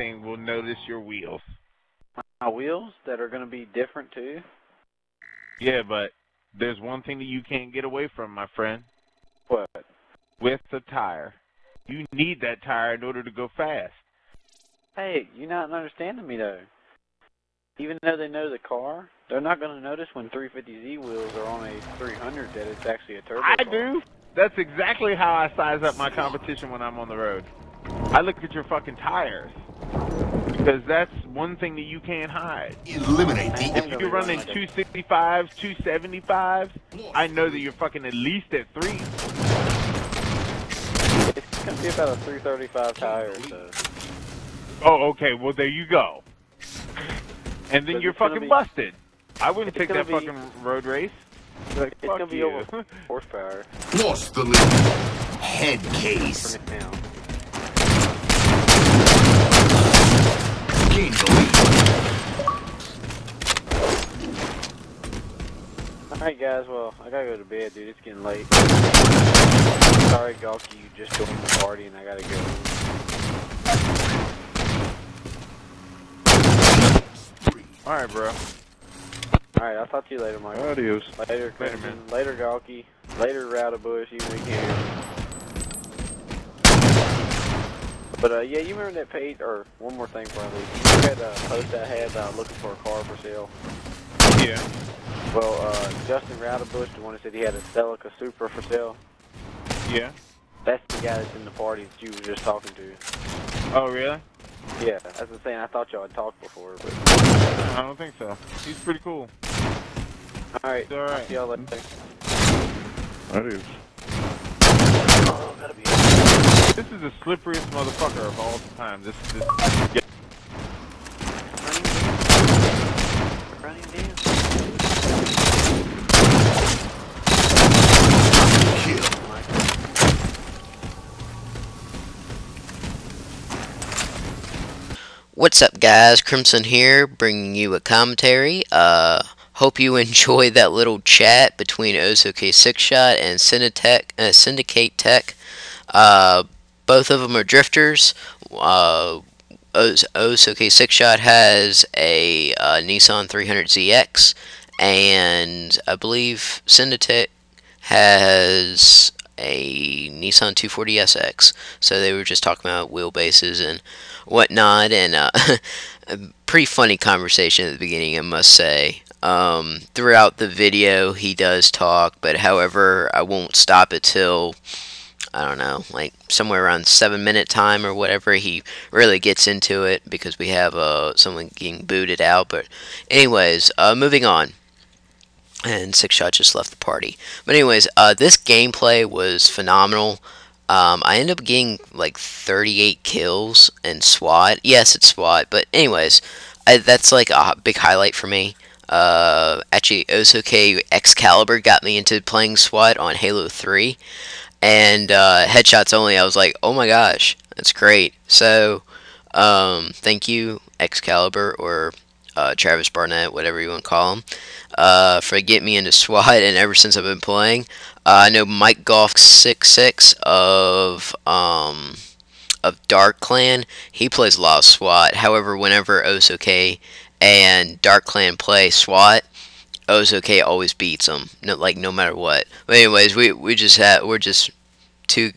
anything will notice your wheels. My wheels that are going to be different too? Yeah, but there's one thing that you can't get away from, my friend. What? With the tire. You need that tire in order to go fast. Hey, you're not understanding me though. Even though they know the car, they're not going to notice when 350Z wheels are on a 300 that it's actually a turbo car. I do. That's exactly how I size up my competition when I'm on the road. I look at your fucking tires. Because that's one thing that you can't hide. Eliminate the if you're running 265s, 275s, I know that you're fucking at least at 3. It's going to be about a 335 tire, so. Oh, okay. Well, there you go. And then you're fucking busted. I wouldn't take that fucking road race. It's gonna be over horsepower. Lost the lead. Head case. Gain the lead. Alright guys, well, I gotta go to bed, dude. It's getting late. Sorry, Gawky, you just joined the party and I gotta go. Alright, bro. Alright, I'll talk to you later, Mike. Adios. Later, Clinton. Later, man. Later, Gawky. Later, Routabush, even if you can. But, yeah, you remember that page, or one more thing, probably. You had a post I had about looking for a car for sale. Yeah. Well, Justin Routabush, the one that said he had a Celica Supra for sale. Yeah. That's the guy that's in the party that you were just talking to. Oh, really? Yeah, that's what I'm saying. I thought y'all had talked before, but... I don't think so. He's pretty cool. Alright, I'll see y'all later. Adios. Oh, gotta be it. This is the slipperiest motherfucker of all time. This... Yeah. Running down. What's up guys, CRiMSoN here, bringing you a commentary. Hope you enjoy that little chat between OsoK 6Shot and Syndicate Tech. Both of them are drifters. OsoK 6Shot has a Nissan 300ZX, and I believe Syndicate has a Nissan 240SX. So they were just talking about wheelbases and whatnot, and a pretty funny conversation at the beginning, I must say. Throughout the video he does talk, but however I won't stop it till, I don't know, like somewhere around 7-minute time or whatever. He really gets into it because we have someone getting booted out. But anyways, moving on. And 6Shot just left the party. But anyways, this gameplay was phenomenal. I ended up getting like 38 kills in SWAT. Yes, it's SWAT. But anyways, that's like a big highlight for me. Actually, OsoK Excalibur got me into playing SWAT on Halo 4. And headshots only. I was like, oh my gosh, that's great. So, thank you, Excalibur, or... Travis Barnett, whatever you want to call him, for getting me into SWAT, and ever since I've been playing. I know Mike Golf 66 of Dark Clan, he plays a lot of SWAT. However, whenever OsoK and Dark Clan play SWAT, OsoK always beats them, no matter what. But anyways, we're just two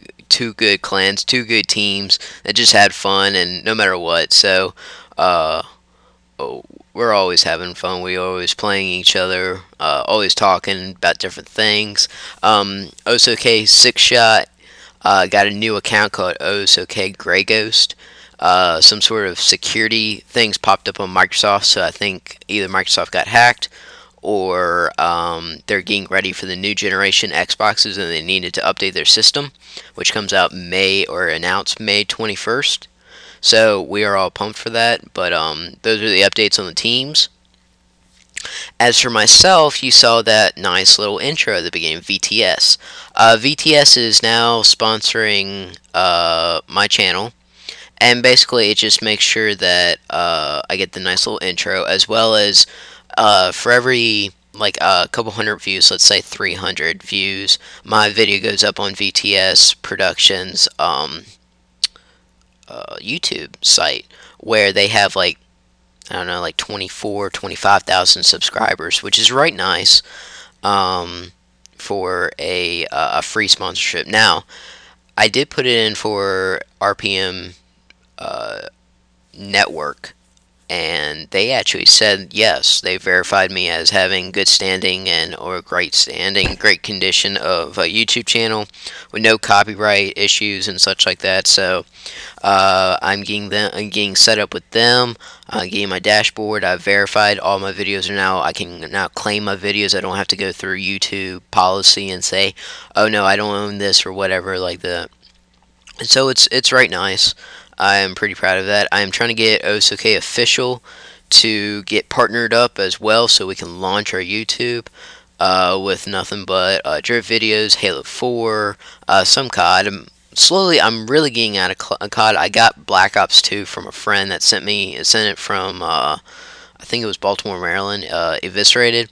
good clans, two good teams that just had fun, and no matter what. So, we're always having fun. We're always playing each other, always talking about different things. OsoK 6Shot got a new account called OsoK Grey Ghost. Some sort of security things popped up on Microsoft, so I think either Microsoft got hacked, or they're getting ready for the new generation Xboxes and they needed to update their system, which comes out May, or announced May 21st. So we are all pumped for that. But those are the updates on the teams. As for myself, you saw that nice little intro at the beginning, VTS. VTS is now sponsoring my channel. And basically it just makes sure that I get the nice little intro, as well as for every like a couple hundred views, let's say 300 views, my video goes up on VTS Productions YouTube site where they have like, I don't know, like 24, 25,000 subscribers, which is right nice for a free sponsorship. Now, I did put it in for RPM Network, and they actually said yes, they verified me as having good standing and or great standing, great condition of a YouTube channel with no copyright issues and such like that. So I'm getting set up with them. I'm getting my dashboard. I've verified all my videos are now. I can now claim my videos. I don't have to go through YouTube policy and say, oh no, I don't own this or whatever like that. And so it's right nice. I am pretty proud of that. I am trying to get OsoK Official to get partnered up as well, so we can launch our YouTube with nothing but drift videos, Halo 4, some COD. I'm really getting out of COD. I got Black Ops 2 from a friend that sent it from I think it was Baltimore, Maryland, Eviscerated,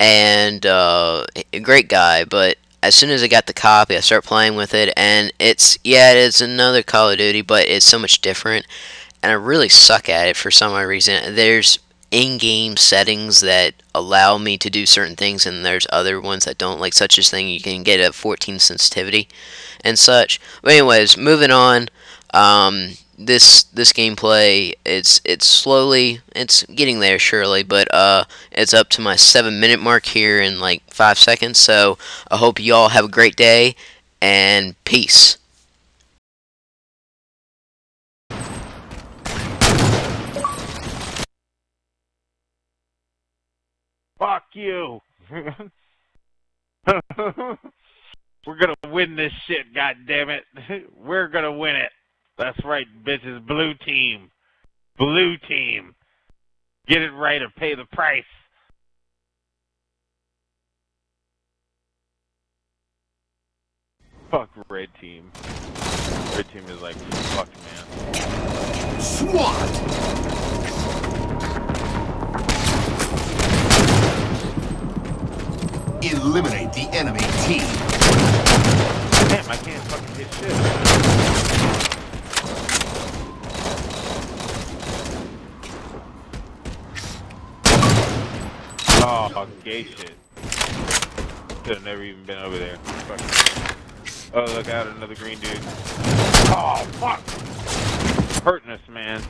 and a great guy, but as soon as I got the copy, I start playing with it, and it is another Call of Duty, but it's so much different, and I really suck at it for some odd reason. There's in-game settings that allow me to do certain things, and there's other ones that don't, like such as thing you can get a 14 sensitivity and such. But anyways, moving on. This gameplay, it's getting there surely, but it's up to my 7-minute mark here in like 5 seconds, so I hope you all have a great day and peace. Fuck you. We're gonna win this shit, goddammit. We're gonna win it. That's right, bitches. Blue team. Blue team. Get it right or pay the price. Fuck red team. Red team is like, fuck, man. SWAT! Eliminate the enemy team. Damn, I can't fucking get shit. Oh, gay shit. Could have never even been over there. Fuck. Oh, look out, another green dude. Oh, fuck! Hurting us, man.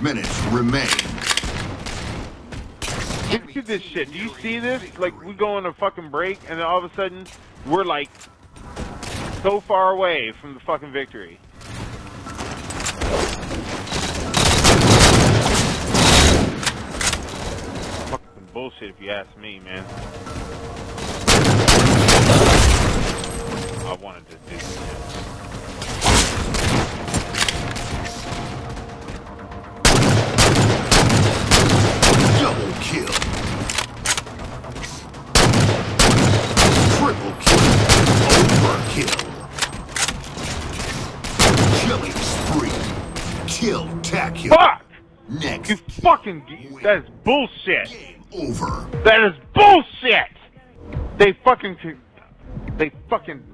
Minutes remain. Look at this shit. Do you see this? Like, we go on a fucking break, and then all of a sudden, we're like so far away from the fucking victory. Fucking bullshit, if you ask me, man. I wanted to do this. Kill. Triple kill. Overkill. Killing spree. Kill Tacu. Fuck! Next. You fucking. That is bullshit. Game over. That is bullshit! They fucking.